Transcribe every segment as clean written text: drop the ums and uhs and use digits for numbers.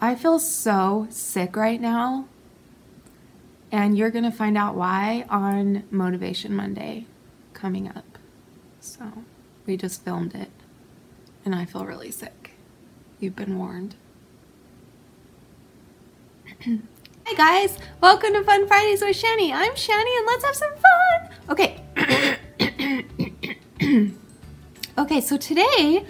I feel so sick right now, and you're gonna find out why on Motivation Monday coming up. So we just filmed it, and I feel really sick. You've been warned. Hi guys, welcome to Fun Fridays with Shanny. I'm Shanny and let's have some fun. Okay. Okay, so today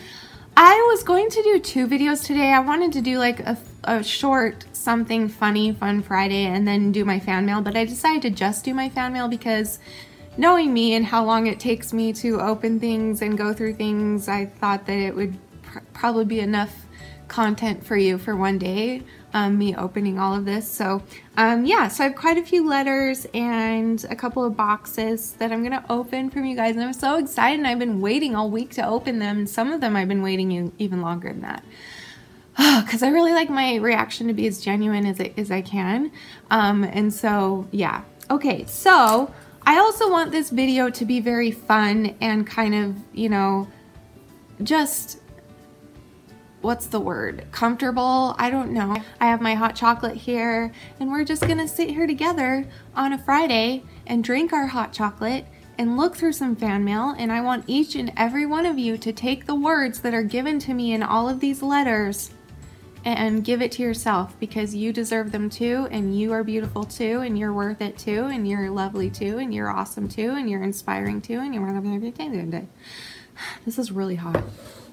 I was going to do two videos today. I wanted to do like a short something funny Fun Friday and then do my fan mail, but I decided to just do my fan mail because knowing me and how long it takes me to open things and go through things, I thought that it would probably be enough content for you for one day, me opening all of this. So yeah, so I have quite a few letters and a couple of boxes that I'm gonna open from you guys, and I'm so excited, and I've been waiting all week to open them, and some of them I've been waiting even longer than that because I really like my reaction to be as genuine as I can, and so yeah. Okay, so I also want this video to be very fun and kind of, you know, just what's the word? Comfortable? I don't know. I have my hot chocolate here, and we're just gonna sit here together on a Friday and drink our hot chocolate and look through some fan mail, and I want each and every one of you to take the words that are given to me in all of these letters and give it to yourself, because you deserve them too, and you are beautiful too, and you're worth it too, and you're lovely too, and you're awesome too, and you're inspiring too, and you're gonna be today. This is really hot.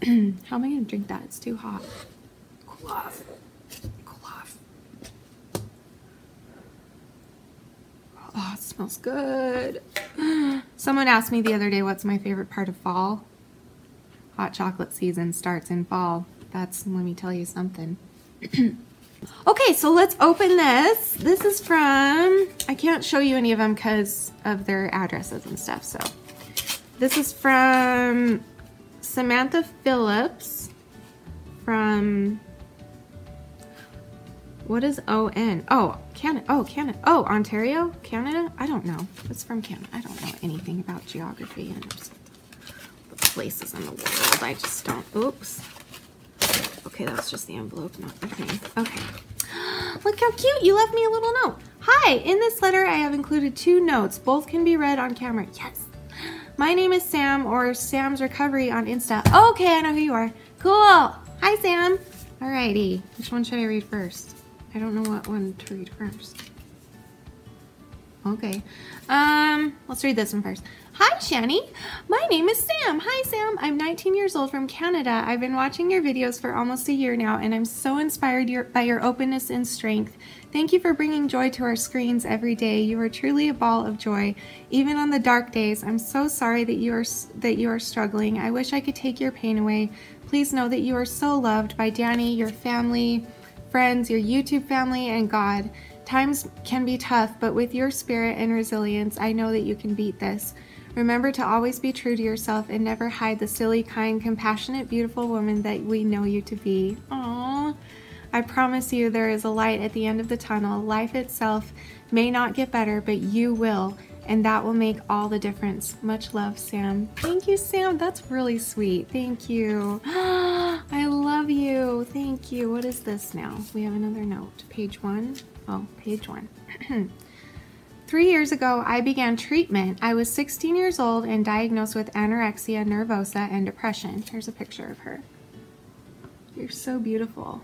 How am I gonna drink that? It's too hot. Cool off. Cool off. Oh, it smells good. Someone asked me the other day, what's my favorite part of fall? Hot chocolate season starts in fall. That's, let me tell you something. Okay, so let's open this. This is from, I can't show you any of them because of their addresses and stuff, so. This is from Samantha Phillips from, what is ON? Oh, Canada. Oh, Canada. Oh, Ontario, Canada? I don't know. It's from Canada. I don't know anything about geography and the places in the world. I just don't. Oops. Okay, that's just the envelope, not the thing. Okay. Look how cute. You left me a little note. Hi, in this letter I have included two notes. Both can be read on camera. Yes. My name is Sam, or Sam's Recovery on Insta. Oh, okay, I know who you are. Cool. Hi, Sam. Alrighty. Which one should I read first? I don't know what one to read first. Okay. Let's read this one first. Hi, Shanny. My name is Sam. Hi, Sam. I'm 19 years old from Canada. I've been watching your videos for almost a year now, and I'm so inspired by your openness and strength. Thank you for bringing joy to our screens every day. You are truly a ball of joy, even on the dark days. I'm so sorry that you are struggling. I wish I could take your pain away. Please know that you are so loved by Danny, your family, friends, your YouTube family, and God. Times can be tough, but with your spirit and resilience, I know that you can beat this. Remember to always be true to yourself and never hide the silly, kind, compassionate, beautiful woman that we know you to be. Aww. I promise you there is a light at the end of the tunnel. Life itself may not get better, but you will, and that will make all the difference. Much love, Sam. Thank you, Sam. That's really sweet. Thank you. I love you. Thank you. What is this now? We have another note. Page one. Oh, page one. 3 years ago, I began treatment. I was 16 years old and diagnosed with anorexia nervosa and depression. Here's a picture of her. You're so beautiful.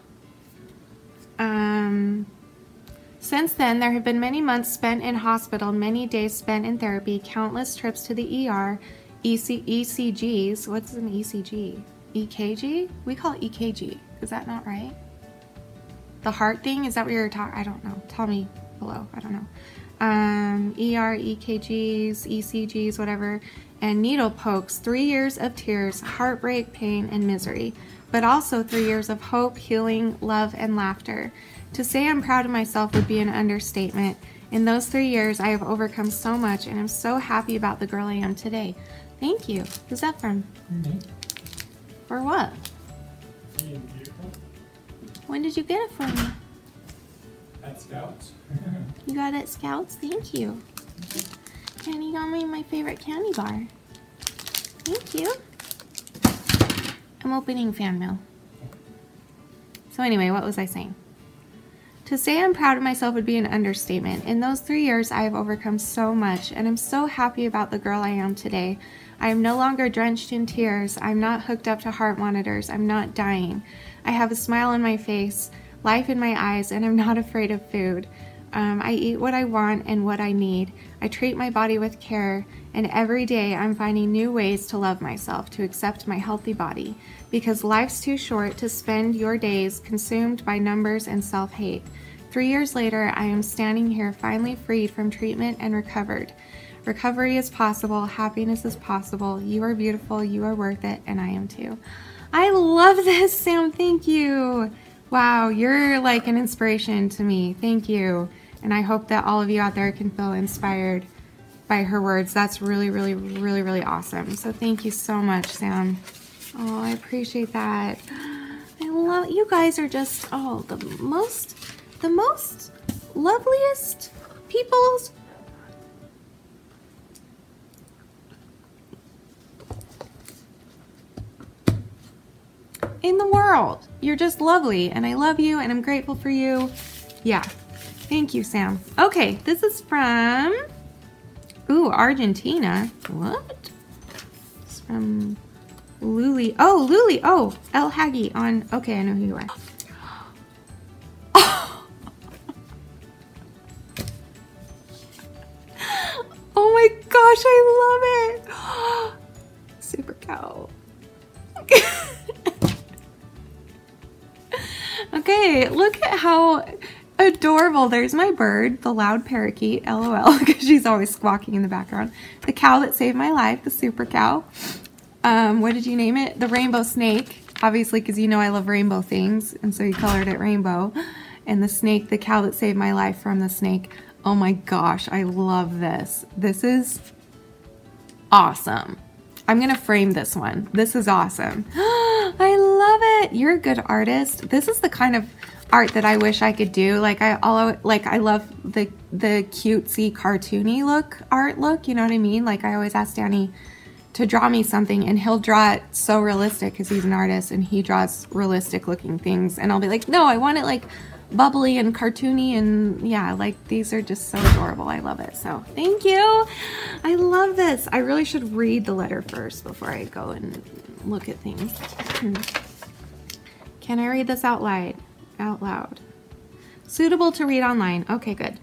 Since then, there have been many months spent in hospital, many days spent in therapy, countless trips to the ER, ECGs. What's an ECG? EKG? We call it EKG. Is that not right? The heart thing? Is that what you're talking? I don't know. Tell me below. I don't know. ER, EKGs, ECGs, whatever, and needle pokes. 3 years of tears, heartbreak, pain, and misery, but also 3 years of hope, healing, love, and laughter. To say I'm proud of myself would be an understatement. In those 3 years, I have overcome so much, and I'm so happy about the girl I am today. Thank you. Who's that from? Mm-hmm. For what? Being beautiful. When did you get it from me? At Scouts. You got it at Scouts? Thank you. And you got me my favorite candy bar. Thank you. I'm opening fan mail. So anyway, what was I saying? To say I'm proud of myself would be an understatement. In those 3 years, I have overcome so much, and I'm so happy about the girl I am today. I am no longer drenched in tears. I'm not hooked up to heart monitors. I'm not dying. I have a smile on my face, life in my eyes, and I'm not afraid of food. I eat what I want and what I need. I treat my body with care, and every day I'm finding new ways to love myself, to accept my healthy body, because life's too short to spend your days consumed by numbers and self-hate. 3 years later, I am standing here finally freed from treatment and recovered. Recovery is possible. Happiness is possible. You are beautiful. You are worth it, and I am too. I love this, Sam. Thank you. Wow, you're like an inspiration to me. Thank you. And I hope that all of you out there can feel inspired by her words. That's really, really, really, really awesome. So thank you so much, Sam. Oh, I appreciate that. I love, you guys are just, oh, the most loveliest peoples. In the world. You're just lovely, and I love you, and I'm grateful for you. Yeah. Thank you, Sam. Okay, this is from, ooh, Argentina. What? It's from Luli. Oh, Luli. Oh, ElHaggyOn. Okay, I know who you are. Oh, oh my gosh, I love it. Oh, super cow. Okay. Okay, look at how adorable. There's my bird, the loud parakeet, LOL, because she's always squawking in the background. The cow that saved my life, the super cow. What did you name it? The rainbow snake, obviously, because you know I love rainbow things, and so you colored it rainbow. And the snake, the cow that saved my life from the snake. Oh my gosh, I love this. This is awesome. I'm gonna frame this one. This is awesome. I love it. You're a good artist. This is the kind of art that I wish I could do. Like I love the cutesy cartoony look, art look, you know what I mean? Like I always ask Danny to draw me something, and he'll draw it so realistic because he's an artist and he draws realistic looking things, and I'll be like, no, I want it like bubbly and cartoony, and yeah, like these are just so adorable. I love it. So thank you. I love this. I really should read the letter first before I go and look at things. Can I read this out loud? Out loud. Suitable to read online. Okay, good.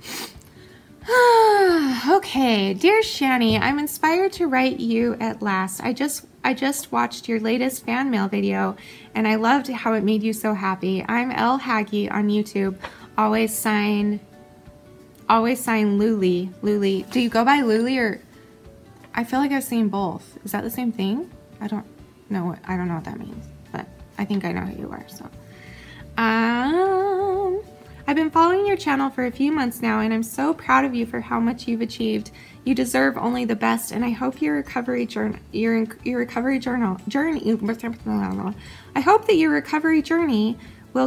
Okay, dear Shanny, I'm inspired to write you at last. I just watched your latest fan mail video, and I loved how it made you so happy. I'm ElHaggy on YouTube. Always sign Luli. Luli. Do you go by Luli, or I feel like I've seen both. Is that the same thing? I don't know what that means, but I think I know who you are. So, I've been following your channel for a few months now, and I'm so proud of you for how much you've achieved. You deserve only the best, and I hope your recovery journey will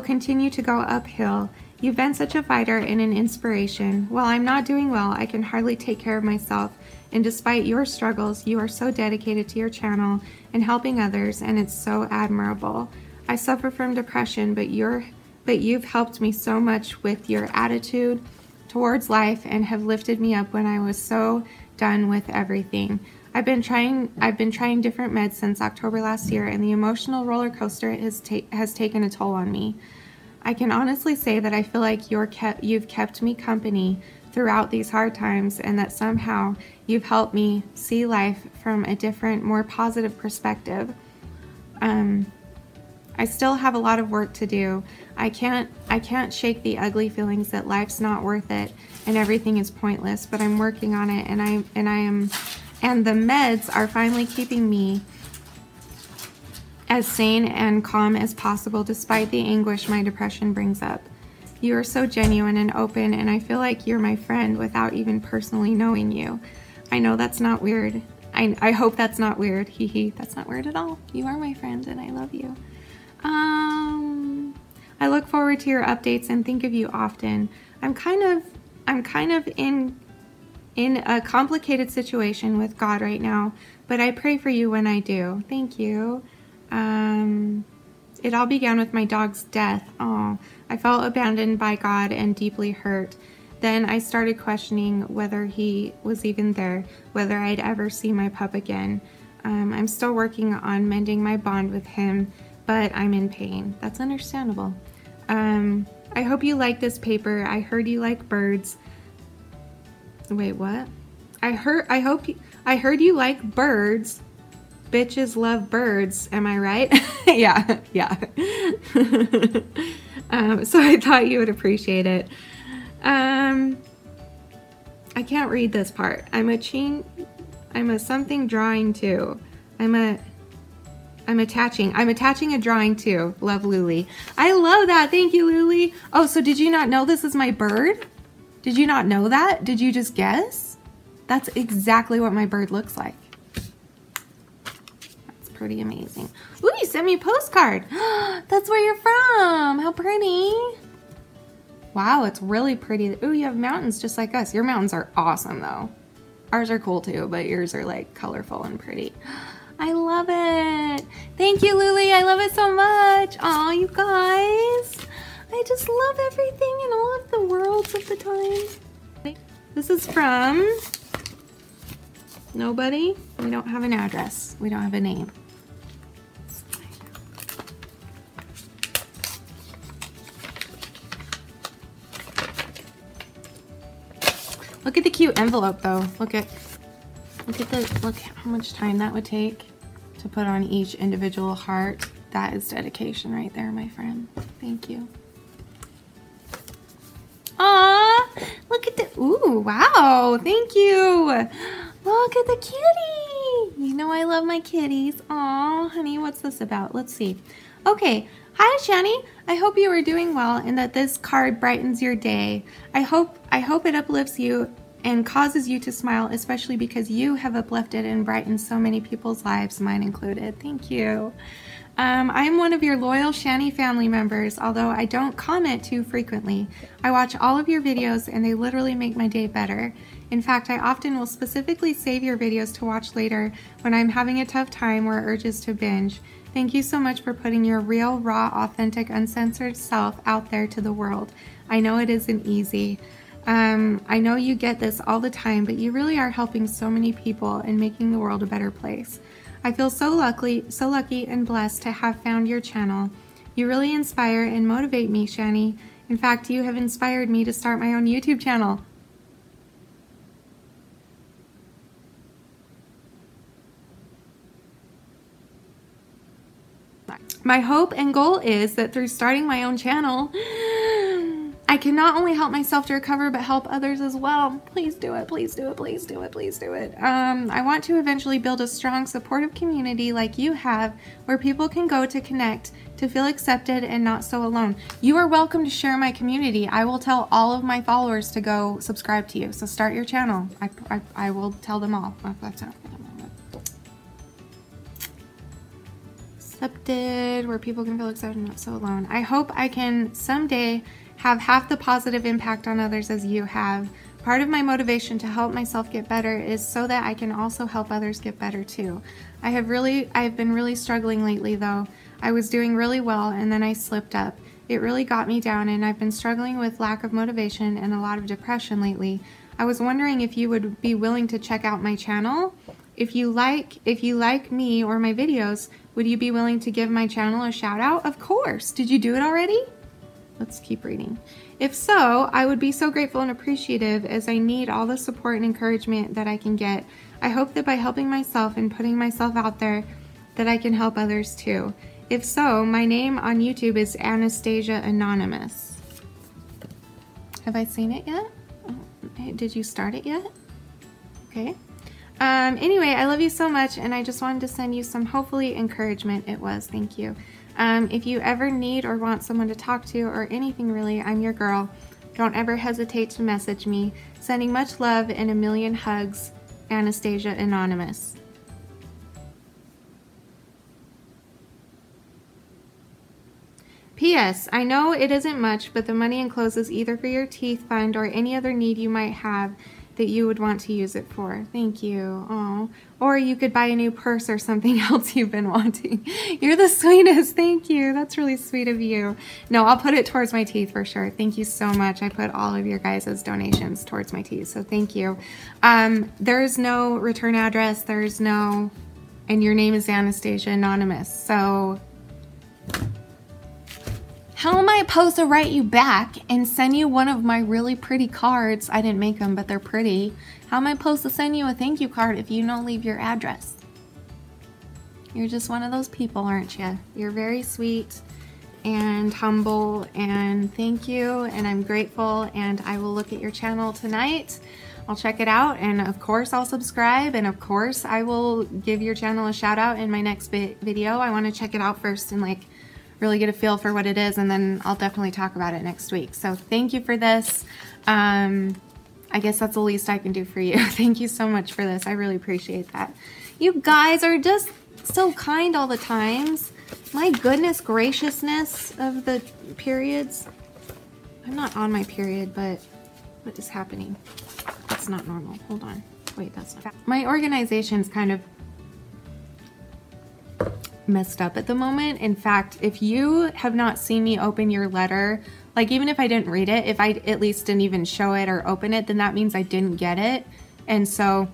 continue to go uphill. You've been such a fighter and an inspiration. While I'm not doing well, I can hardly take care of myself, and despite your struggles, you are so dedicated to your channel and helping others, and it's so admirable. I suffer from depression, but you've helped me so much with your attitude towards life and have lifted me up when I was so done with everything. I've been trying different meds since October last year, and the emotional roller coaster has taken a toll on me. I can honestly say that I feel like you've kept me company throughout these hard times, and that somehow you've helped me see life from a different, more positive perspective. I still have a lot of work to do. I can't shake the ugly feelings that life's not worth it and everything is pointless, but I'm working on it, and the meds are finally keeping me as sane and calm as possible despite the anguish my depression brings up. You are so genuine and open, and I feel like you're my friend without even personally knowing you. I know that's not weird. I hope that's not weird. Hee hee. That's not weird at all. You are my friend, and I love you. I look forward to your updates and think of you often. I'm kind of in a complicated situation with God right now, but I pray for you when I do. Thank you. It all began with my dog's death. Oh, I felt abandoned by God and deeply hurt. Then I started questioning whether he was even there, whether I'd ever see my pup again. I'm still working on mending my bond with him, but I'm in pain. That's understandable. I hope you like this paper. I heard you like birds. Wait, what? I heard you like birds. Bitches love birds, am I right? Yeah, yeah. So I thought you would appreciate it. I can't read this part. I'm a something drawing too. I'm attaching a drawing too. Love, Luli. I love that. Thank you, Luli. Oh, so did you not know this is my bird? Did you not know that? Did you just guess? That's exactly what my bird looks like. That's pretty amazing. Ooh, you sent me a postcard. That's where you're from. How pretty. Wow, it's really pretty. Ooh, you have mountains just like us. Your mountains are awesome though. Ours are cool too, but yours are like colorful and pretty. I love it. Thank you, Luli. I love it so much. Aw, you guys. I just love everything and all of the worlds of the time. This is from nobody. We don't have an address. We don't have a name. Look at the cute envelope though. Look how much time that would take to put on each individual heart. That is dedication right there, my friend. Thank you. Aw, look at the, ooh, wow, thank you. Look at the kitty. You know I love my kitties. Aw, honey, what's this about? Let's see. Okay, hi Shanny. I hope you are doing well and that this card brightens your day. I hope it uplifts you and causes you to smile, especially because you have uplifted and brightened so many people's lives, mine included. Thank you. I'm one of your loyal Shanny family members, although I don't comment too frequently. I watch all of your videos and they literally make my day better. In fact, I often will specifically save your videos to watch later when I'm having a tough time or urges to binge. Thank you so much for putting your real, raw, authentic, uncensored self out there to the world. I know it isn't easy. I know you get this all the time, but you really are helping so many people and making the world a better place. I feel so lucky and blessed to have found your channel. You really inspire and motivate me, Shanny. In fact, you have inspired me to start my own YouTube channel. My hope and goal is that through starting my own channel, I can not only help myself to recover, but help others as well. Please do it, please do it, please do it, please do it. I want to eventually build a strong, supportive community like you have, where people can go to connect, to feel accepted and not so alone. You are welcome to share my community. I will tell all of my followers to go subscribe to you. So start your channel. I will tell them all. Accepted, where people can feel accepted and not so alone. I hope I can someday have half the positive impact on others as you have. Part of my motivation to help myself get better is so that I can also help others get better too. I've been really struggling lately though. I was doing really well and then I slipped up. It really got me down and I've been struggling with lack of motivation and a lot of depression lately. I was wondering if you would be willing to check out my channel. If you like me or my videos, would you be willing to give my channel a shout out? Of course. Did you do it already? Let's keep reading. If so, I would be so grateful and appreciative as I need all the support and encouragement that I can get. I hope that by helping myself and putting myself out there that I can help others too. If so, my name on YouTube is Anastasia Anonymous. Have I seen it yet? Oh, did you start it yet? Okay. Anyway, I love you so much and I just wanted to send you some hopefully encouragement. It was, thank you. If you ever need or want someone to talk to or anything really, I'm your girl. Don't ever hesitate to message me. Sending much love and a million hugs, Anastasia Anonymous. P.S. I know it isn't much, but the money encloses either for your teeth fund or any other need you might have. that you would want to use it for. Thank you. Oh, or you could buy a new purse or something else you've been wanting. You're the sweetest. Thank you. That's really sweet of you. No, I'll put it towards my tea for sure. Thank you so much. I put all of your guys' donations towards my tea, so thank you. There's no return address. There's no, and your name is Anastasia Anonymous. So how am I supposed to write you back and send you one of my really pretty cards? I didn't make them, but they're pretty. How am I supposed to send you a thank you card if you don't leave your address? You're just one of those people, aren't you? You're very sweet and humble, and thank you, and I'm grateful, and I will look at your channel tonight. I'll check it out, and of course I'll subscribe, and of course I will give your channel a shout out in my next video. I want to check it out first and like really get a feel for what it is, and then I'll definitely talk about it next week. So thank you for this. I guess that's the least I can do for you. Thank you so much for this. I really appreciate that. You guys are just so kind all the times. My goodness graciousness of the periods. I'm not on my period, but what is happening? That's not normal. Hold on. Wait, that's not. My organization's kind of messed up at the moment. In fact, if you have not seen me open your letter, like even if I didn't read it, if I at least didn't even show it or open it, then that means I didn't get it. And so,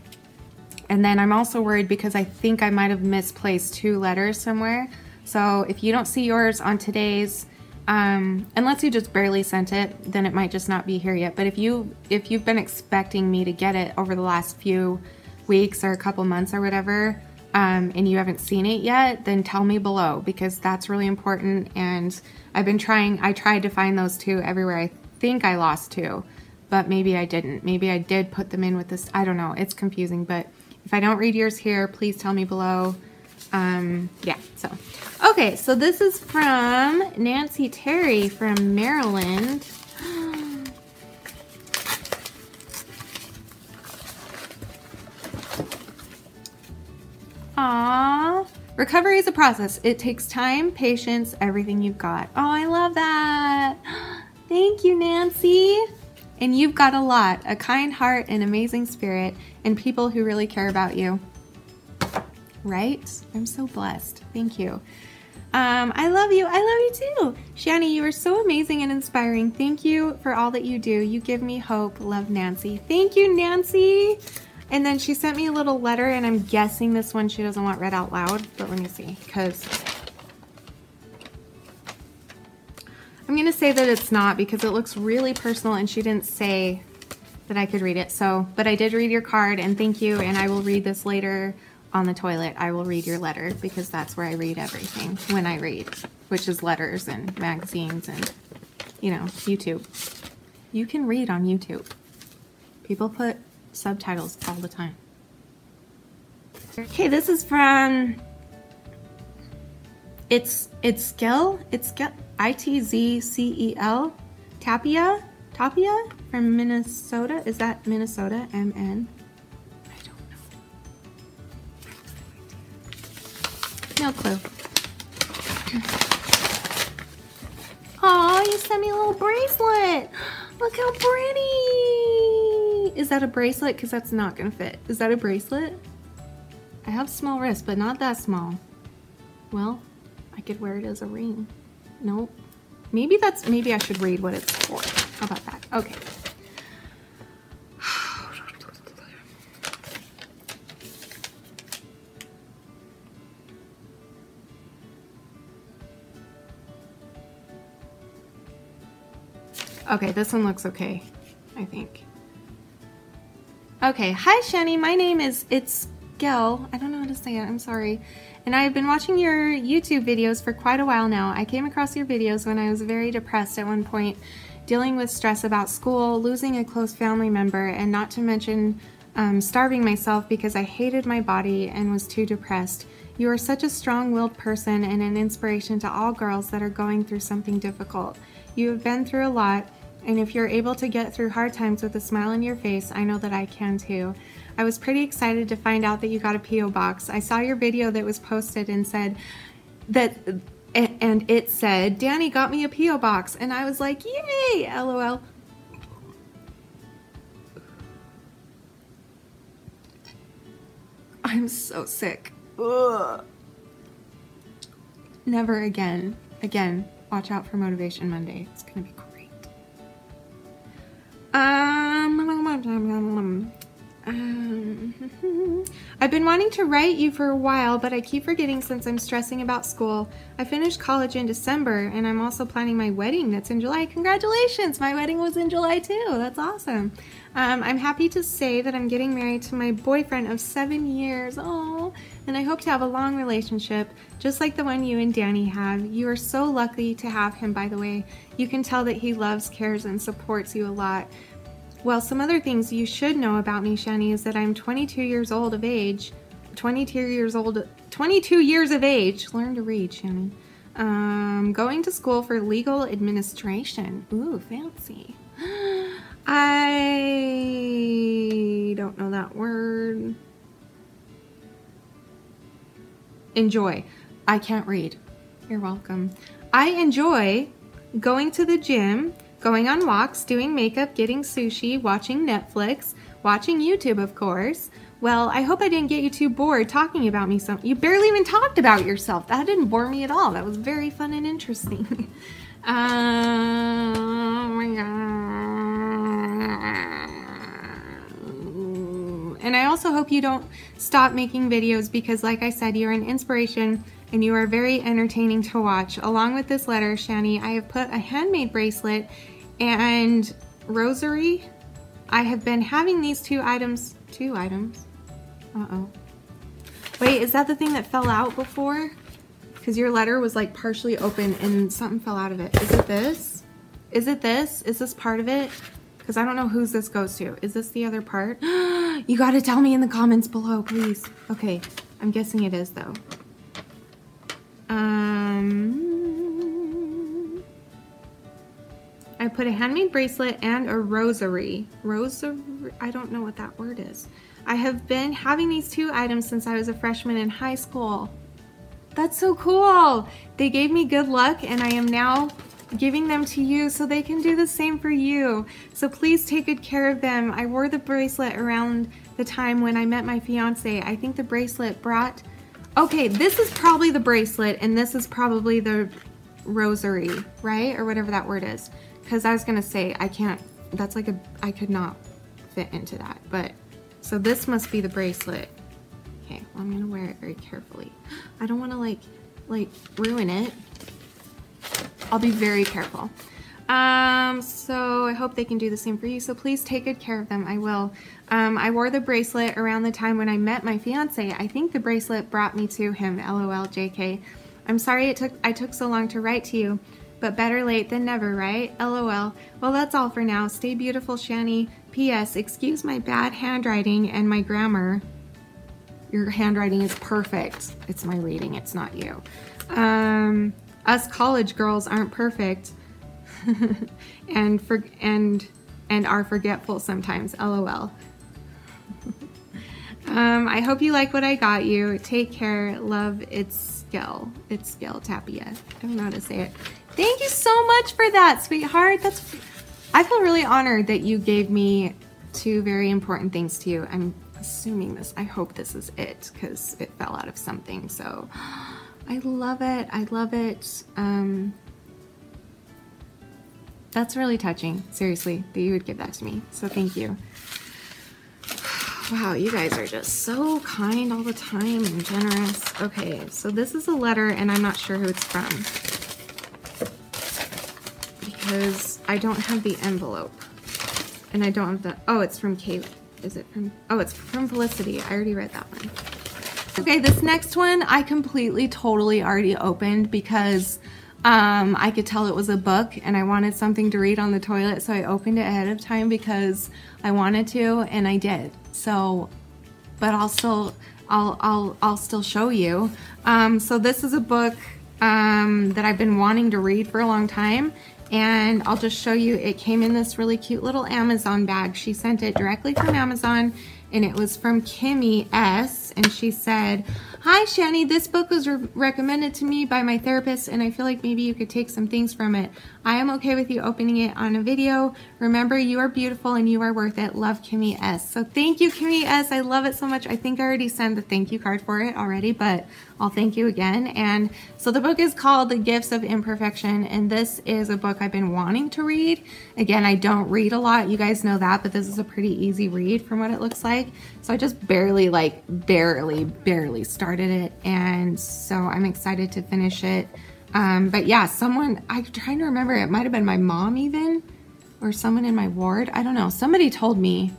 and then I'm also worried because I think I might have misplaced 2 letters somewhere. So if you don't see yours on today's, unless you just barely sent it, then it might just not be here yet. But if you've been expecting me to get it over the last few weeks or a couple months or whatever, and you haven't seen it yet, then tell me below, because that's really important. And I've been trying, I tried to find those 2 everywhere. I think I lost 2, but maybe I didn't. Maybe I did put them in with this, I don't know, it's confusing. But if I don't read yours here, please tell me below. Yeah, so. Okay, so this is from Nancy Terry from Maryland. Aww. Recovery is a process. It takes time, patience, everything you've got. Oh, I love that. Thank you, Nancy. And you've got a lot. A kind heart, an amazing spirit, and people who really care about you. Right? I'm so blessed. Thank you. I love you. I love you too. Shanny, you are so amazing and inspiring. Thank you for all that you do. You give me hope. Love, Nancy. Thank you, Nancy. And then she sent me a little letter, and I'm guessing this one she doesn't want read out loud, but let me see, because I'm going to say that it's not, because it looks really personal, and she didn't say that I could read it. So, but I did read your card, and thank you, and I will read this later on the toilet. I will read your letter, because that's where I read everything when I read, which is letters and magazines and, you know, YouTube. You can read on YouTube. People put subtitles all the time. Okay, this is from Itzel Tapia from Minnesota. Is that Minnesota? MN? I don't know. No clue. Aw, you sent me a little bracelet. Look how pretty. Is that a bracelet? Because that's not going to fit. Is that a bracelet? I have small wrists, but not that small. Well, I could wear it as a ring. Nope. Maybe that's, maybe I should read what it's for. How about that? Okay. Okay, this one looks okay, I think. Okay, hi Shanny, my name is Itzel. I don't know how to say it, I'm sorry. And I have been watching your YouTube videos for quite a while now. I came across your videos when I was very depressed at one point, dealing with stress about school, losing a close family member, and not to mention starving myself because I hated my body and was too depressed. You are such a strong-willed person and an inspiration to all girls that are going through something difficult. You have been through a lot, and if you're able to get through hard times with a smile on your face, I know that I can too. I was pretty excited to find out that you got a P.O. box. I saw your video that was posted and said that, and it said, Danny got me a P.O. box. And I was like, yay, LOL. I'm so sick. Ugh. Never again. Again, watch out for Motivation Monday. It's gonna be great. I've been wanting to write you for a while, but I keep forgetting since I'm stressing about school. I finished college in December, and I'm also planning my wedding that's in July. Congratulations! My wedding was in July too. That's awesome. I'm happy to say that I'm getting married to my boyfriend of 7 years. Aww. And I hope to have a long relationship, just like the one you and Danny have. You are so lucky to have him, by the way. You can tell that he loves, cares, and supports you a lot. Well, some other things you should know about me, Shanny, is that I'm 22 years old of age. 22 years of age. Learn to read, Shanny. Going to school for legal administration. Ooh, fancy. I don't know that word. Enjoy. I can't read. You're welcome. I enjoy going to the gym, going on walks, doing makeup, getting sushi, watching Netflix, watching YouTube, of course. Well, I hope I didn't get you too bored talking about me. You barely even talked about yourself. That didn't bore me at all. That was very fun and interesting. Oh my God. And I also hope you don't stop making videos because, like I said, you're an inspiration and you are very entertaining to watch. Along with this letter, Shanny, I have put a handmade bracelet and rosary. I have been having these two items. Uh-oh. Wait, is that the thing that fell out before? Because your letter was like partially open and something fell out of it. Is it this? Is it this? Is this part of it? Because I don't know whose this goes to. Is this the other part? You gotta tell me in the comments below, please. Okay, I'm guessing it is though. I put a handmade bracelet and a rosary. Rosary, I don't know what that word is. I have been having these two items since I was a freshman in high school. That's so cool. They gave me good luck and I am now giving them to you so they can do the same for you. So please take good care of them. I wore the bracelet around the time when I met my fiance. I think the bracelet brought... Okay, this is probably the bracelet and this is probably the rosary, right? Or whatever that word is. Because I was gonna say, I can't, that's like a, I could not fit into that. But, so this must be the bracelet. Okay, well, I'm gonna wear it very carefully. I don't wanna like ruin it. I'll be very careful. So I hope they can do the same for you. So please take good care of them. I will. I wore the bracelet around the time when I met my fiance. I think the bracelet brought me to him. LOL, JK. I'm sorry I took so long to write to you, but better late than never, right? LOL. Well, that's all for now. Stay beautiful, Shanny. P.S. Excuse my bad handwriting and my grammar. Your handwriting is perfect. It's my reading. It's not you. Us college girls aren't perfect and are forgetful sometimes, LOL. I hope you like what I got you. Take care, love, it's Itzel Tapia. I don't know how to say it. Thank you so much for that, sweetheart. That's, I feel really honored that you gave me two very important things to you. I'm assuming this, I hope this is it because it fell out of something, so. I love it. I love it. That's really touching, seriously, that you would give that to me. So thank you. Wow, you guys are just so kind all the time and generous. Okay, so this is a letter and I'm not sure who it's from because I don't have the envelope and I don't have the, oh, it's from Kate. Is it from, oh, it's from Felicity. I already read that one. Okay, this next one I completely, totally already opened because I could tell it was a book and I wanted something to read on the toilet, so I opened it ahead of time because I wanted to and I did. So, but I'll still show you. So this is a book that I've been wanting to read for a long time, and I'll just show you. It came in this really cute little Amazon bag. She sent it directly from Amazon. And it was from Kimmy S. And she said, "Hi, Shanny. This book was recommended to me by my therapist, and I feel like maybe you could take some things from it. I am okay with you opening it on a video. Remember, you are beautiful and you are worth it. Love, Kimmy S. So thank you, Kimmy S. I love it so much. I think I already sent the thank you card for it already, but I'll thank you again. And so the book is called The Gifts of Imperfection, and this is a book I've been wanting to read. Again, I don't read a lot. You guys know that, but this is a pretty easy read from what it looks like. So I just barely started it, and so I'm excited to finish it. But yeah, someone, I'm trying to remember, it might have been my mom even, or someone in my ward, I don't know, somebody told me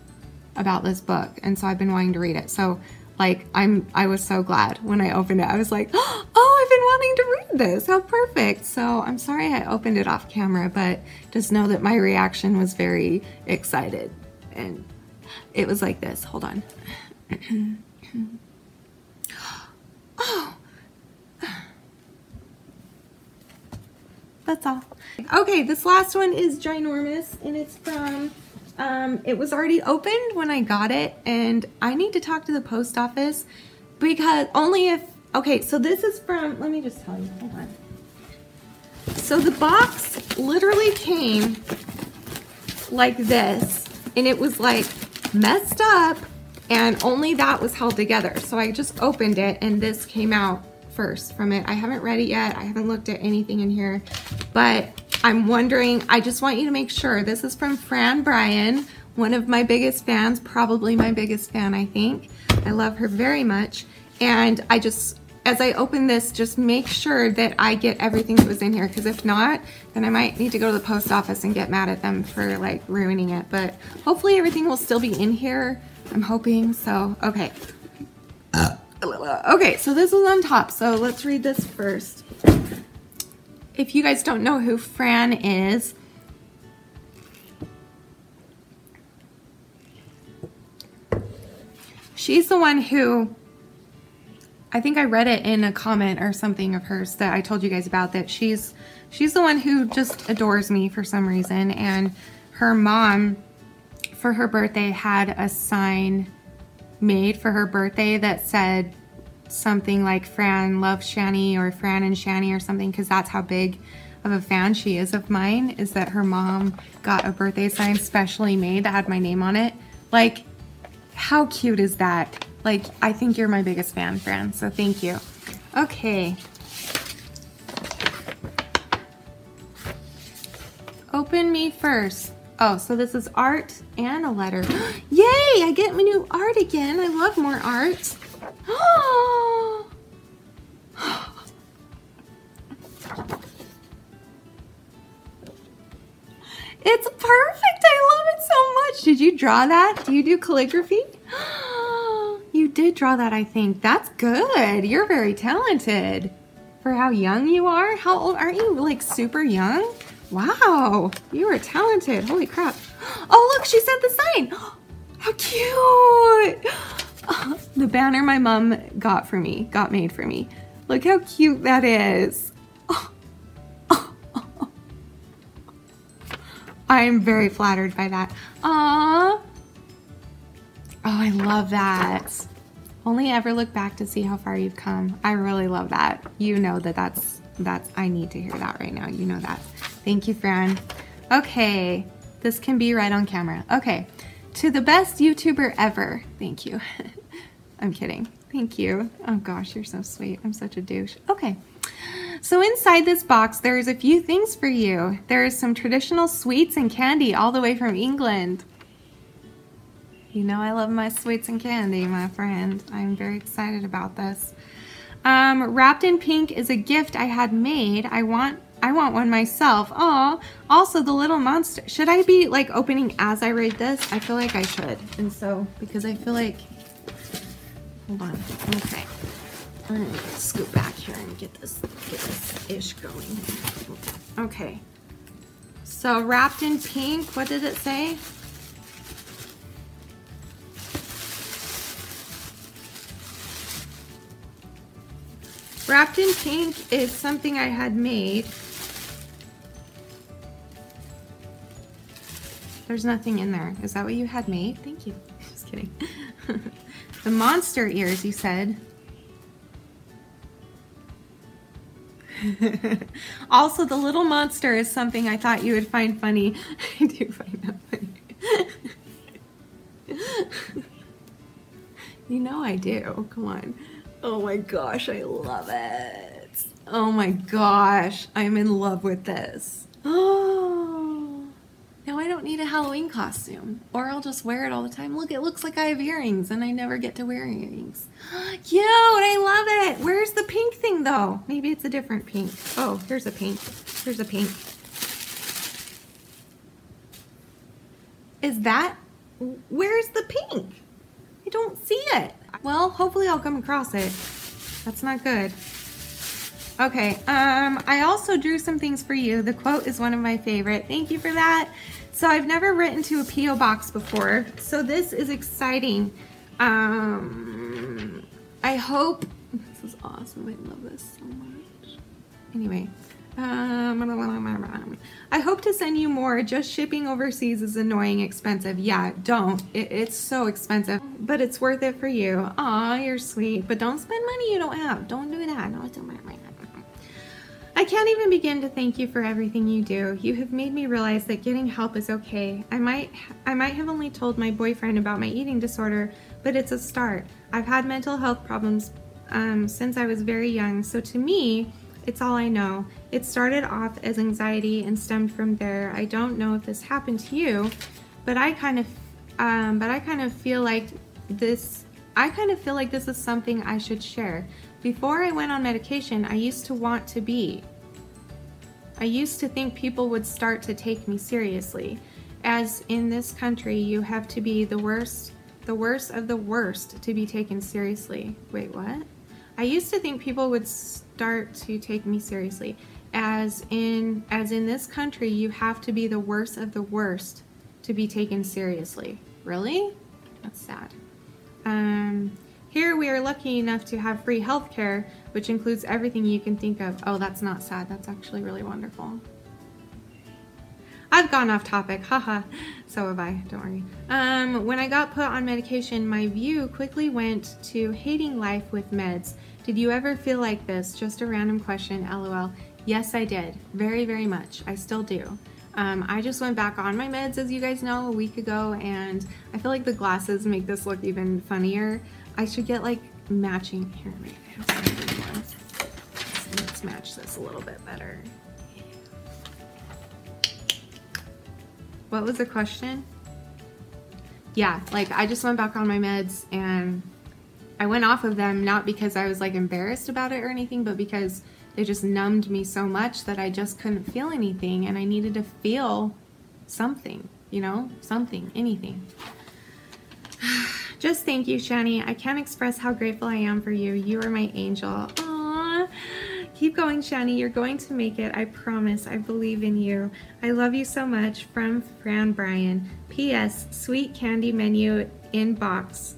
about this book, and so I've been wanting to read it. So like, I was so glad when I opened it. I was like, oh, I've been wanting to read this, how perfect. So I'm sorry I opened it off camera, but just know that my reaction was very excited, and it was like this, hold on. Oh, that's all. Okay, this last one is ginormous, and it's from, it was already opened when I got it, and I need to talk to the post office because only if, okay, so this is from, let me just tell you, hold on. So the box literally came like this, and it was like messed up, and only that was held together. So I just opened it, and this came out first from it. I haven't read it yet. I haven't looked at anything in here, but I'm wondering, I just want you to make sure. This is from Fran Bryan, one of my biggest fans, probably my biggest fan, I think. I love her very much. And I just, as I open this, just make sure that I get everything that was in here, because if not, then I might need to go to the post office and get mad at them for like ruining it. But hopefully everything will still be in here. I'm hoping so. Okay. Okay, so this was on top, so let's read this first. If you guys don't know who Fran is, she's the one who, I think I read it in a comment or something of hers that I told you guys about, that she's the one who just adores me for some reason, and her mom, for her birthday, had a sign made for her birthday that said something like Fran loves Shanny, or Fran and Shanny, or something, because that's how big of a fan she is of mine, is that her mom got a birthday sign specially made that had my name on it. Like, how cute is that? Like, I think you're my biggest fan, Fran, so thank you. Okay. Open me first. Oh, so this is art and a letter. Yay, I get my new art again. I love more art. Oh. It's perfect, I love it so much. Did you draw that? Do you do calligraphy? You did draw that, I think. That's good, you're very talented. For how young you are, how old, aren't you like super young? Wow, you are talented. Holy crap. Oh, look, she sent the sign. How cute. Oh, the banner my mom got for me, got made for me. Look how cute that is. Oh. Oh. Oh. I am very flattered by that. Aww. Oh, I love that. Only ever look back to see how far you've come. I really love that. You know that that's, I need to hear that right now. You know that. Thank you, Fran. Okay, this can be right on camera. Okay, to the best YouTuber ever. Thank you. I'm kidding. Thank you. Oh gosh, you're so sweet. I'm such a douche. Okay, so inside this box, there's a few things for you. There is some traditional sweets and candy all the way from England. You know I love my sweets and candy, my friend. I'm very excited about this. Wrapped in pink is a gift I had made. I want one myself. Oh, also the little monster. Should I be like opening as I read this? I feel like I should. And so, because I feel like, hold on, okay. I'm gonna scoot back here and get this-ish going. Okay. So wrapped in pink, what did it say? Wrapped in pink is something I had made. There's nothing in there. Is that what you had made? Thank you. Just kidding. The monster ears, you said. Also, the little monster is something I thought you would find funny. I do find that funny. You know I do. Come on. Oh my gosh, I love it. Oh my gosh, I'm in love with this. Oh, now I don't need a Halloween costume, or I'll just wear it all the time. Look, it looks like I have earrings, and I never get to wear earrings. Cute, I love it. Where's the pink thing though? Maybe it's a different pink. Oh, here's a pink. Here's a pink. Is that? Where's the pink? I don't see it. Well, hopefully I'll come across it. That's not good. Okay, I also drew some things for you. The quote is one of my favorite. Thank you for that. So I've never written to a P.O. box before, so this is exciting. I hope, this is awesome, I love this so much. Anyway, I hope to send you more. Just shipping overseas is annoying expensive. Yeah, don't. It's so expensive, but it's worth it for you. Aw, you're sweet, but don't spend money you don't have. Don't do that. No, don't mind. I can't even begin to thank you for everything you do. You have made me realize that getting help is okay. I might have only told my boyfriend about my eating disorder, but it's a start. I've had mental health problems since I was very young, so to me, it's all I know. It started off as anxiety and stemmed from there. I don't know if this happened to you, but I kind of feel like this is something I should share. Before I went on medication, I used to think people would start to take me seriously. As in this country, you have to be the worst of the worst to be taken seriously. Wait, what? I used to think people would start to take me seriously. As in this country, you have to be the worst of the worst to be taken seriously. Really? That's sad. Here we are lucky enough to have free health care, which includes everything you can think of. Oh, that's not sad. That's actually really wonderful. I've gone off topic, haha. So have I, don't worry. When I got put on medication, my view quickly went to hating life with meds. Did you ever feel like this? Just a random question, LOL. Yes, I did, very, very much. I still do. I just went back on my meds, as you guys know, a week ago, and I feel like the glasses make this look even funnier. I should get like matching, here, maybe let's match this a little bit better. What was the question? Yeah, like I just went back on my meds and I went off of them not because I was like embarrassed about it or anything, but because they just numbed me so much that I just couldn't feel anything and I needed to feel something, you know, something, anything. Just thank you, Shanny. I can't express how grateful I am for you. You are my angel. Aww. Keep going, Shanny. You're going to make it. I promise. I believe in you. I love you so much. From Fran Bryan. P.S. Sweet candy menu in box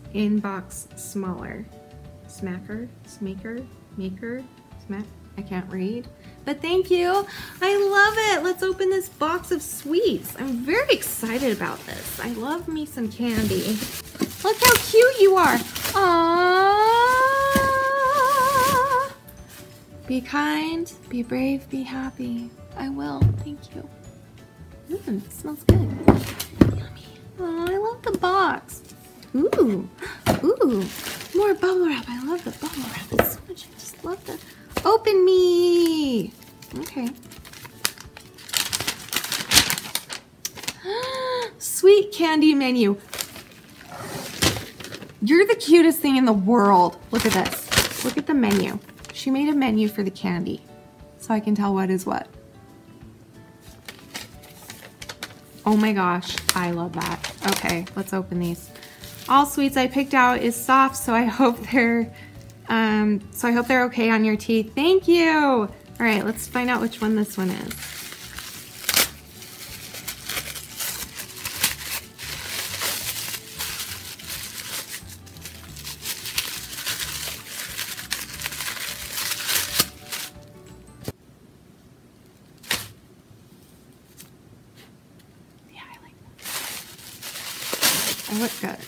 smaller. Smacker, smaker, maker, smack. I can't read. But thank you. I love it. Let's open this box of sweets. I'm very excited about this. I love me some candy. Look how cute you are. Aww. Be kind, be brave, be happy. I will. Thank you. Mmm, it smells good. Yummy. Oh, I love the box. Ooh, ooh, more bubble wrap. I love the bubble wrap so much. I just love the. Open me. Okay. Sweet candy menu. You're the cutest thing in the world. Look at this. Look at the menu. She made a menu for the candy, so I can tell what is what. Oh my gosh, I love that. Okay, let's open these. All sweets I picked out is soft, so I hope they're okay on your teeth. Thank you. All right, let's find out which one this one is. Yeah, I like that. I look good.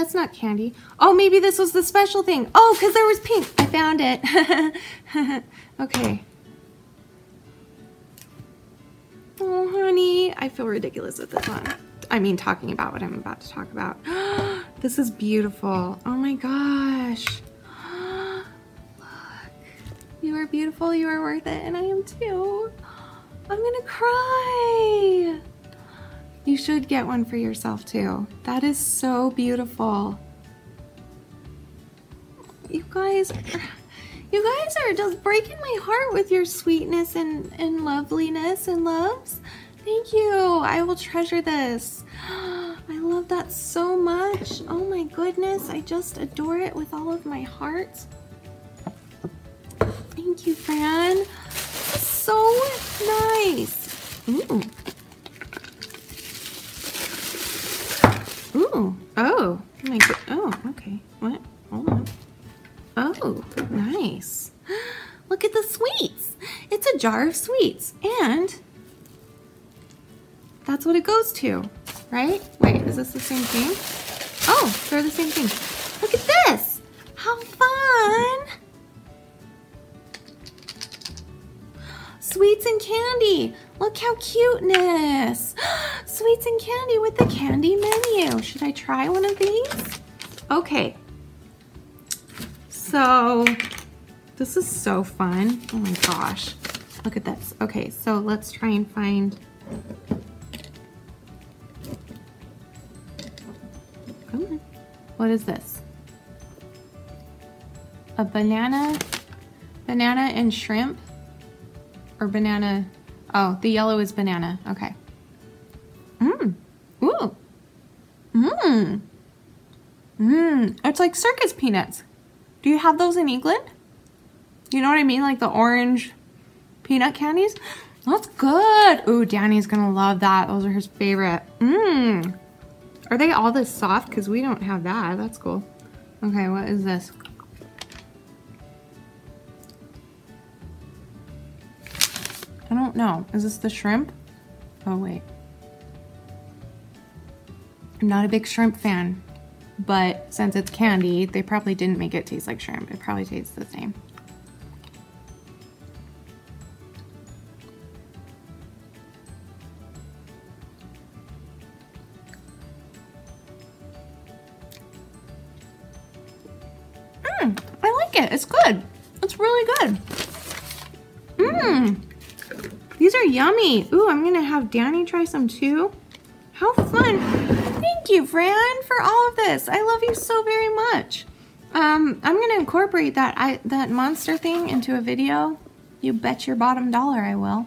That's not candy. Oh, maybe this was the special thing. Oh, because there was pink. I found it. Okay. Oh, honey. I feel ridiculous with this one. I mean, talking about what I'm about to talk about. This is beautiful. Oh, my gosh. Look. You are beautiful. You are worth it. And I am, too. I'm going to cry. You should get one for yourself, too. That is so beautiful. You guys are just breaking my heart with your sweetness and loveliness and loves. Thank you. I will treasure this. I love that so much. Oh my goodness. I just adore it with all of my heart. Thank you, Fran. So nice. Ooh. Ooh. Oh. My God. Oh, okay. What? Hold on. Oh, nice. Look at the sweets. It's a jar of sweets. And that's what it goes to, right? Wait, is this the same thing? Oh, they're the same thing. Look at this. How fun. Sweets and candy. Look how cuteness. Sweets and candy with the candy menu. Should I try one of these? Okay. So this is so fun. Oh my gosh. Look at this. Okay, so let's try and find... Come on. What is this? A banana? Banana and shrimp? Or banana... Oh, the yellow is banana. Okay. Mmm. Ooh. Mmm. Mmm. It's like circus peanuts. Do you have those in England? You know what I mean? Like the orange peanut candies? That's good. Ooh, Danny's gonna love that. Those are his favorite. Mmm. Are they all this soft? Because we don't have that. That's cool. Okay, what is this? I don't know. Is this the shrimp? Oh, wait. I'm not a big shrimp fan. But since it's candy, they probably didn't make it taste like shrimp. It probably tastes the same. Mmm, I like it. It's good. It's really good. Mmm, these are yummy. Ooh, I'm gonna have Danny try some too. How fun. Thank you, Fran, for all of this. I love you so very much. I'm going to incorporate that monster thing into a video. You bet your bottom dollar I will.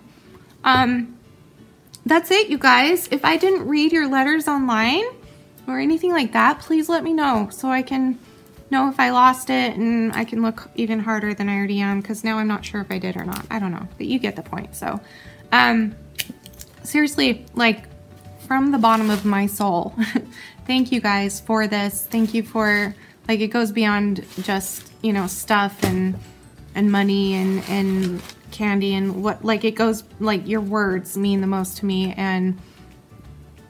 That's it, you guys. If I didn't read your letters online or anything like that, please let me know so I can know if I lost it and I can look even harder than I already am, because now I'm not sure if I did or not. I don't know, but you get the point. So seriously, like, from the bottom of my soul, thank you guys for this. Thank you for, like, it goes beyond just, you know, stuff and money and candy and what, like, it goes, like, your words mean the most to me. And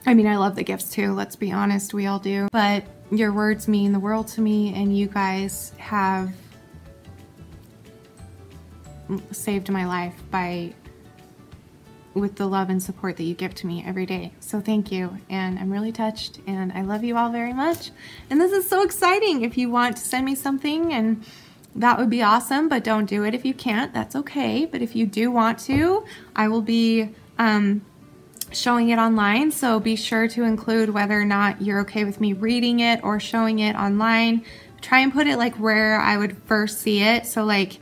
I mean, I love the gifts too, let's be honest, we all do, but your words mean the world to me, and you guys have saved my life by with the love and support that you give to me every day. So thank you, and I'm really touched, and I love you all very much. And this is so exciting. If you want to send me something, and that would be awesome, but don't do it if you can't, that's okay. But if you do want to, I will be showing it online, so be sure to include whether or not you're okay with me reading it or showing it online. Try and put it like where I would first see it, so like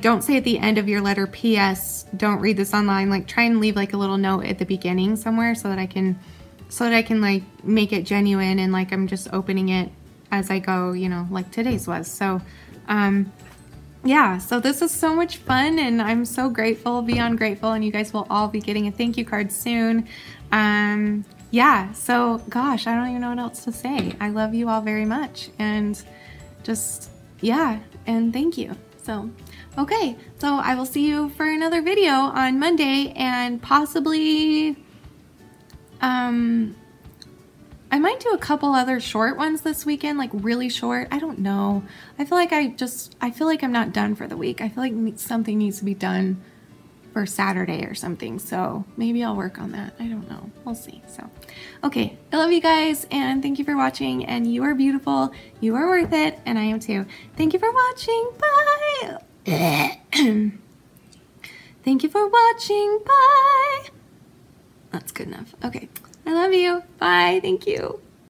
don't say at the end of your letter, P.S. don't read this online. Like, try and leave like a little note at the beginning somewhere so that I can like make it genuine, and like I'm just opening it as I go, you know, like today's was. So yeah, so this is so much fun, and I'm so grateful, beyond grateful, and you guys will all be getting a thank you card soon. Yeah, so gosh, I don't even know what else to say. I love you all very much, and just, yeah, and thank you. So okay, so I will see you for another video on Monday, and possibly I might do a couple other short ones this weekend, like really short. I don't know. I feel like I feel like I'm not done for the week. I feel like something needs to be done for Saturday or something. So maybe I'll work on that. I don't know. We'll see. So, okay. I love you guys and thank you for watching, and you are beautiful. You are worth it. And I am too. Thank you for watching. Bye. Thank you for watching. Bye. That's good enough. Okay. I love you. Bye. Thank you.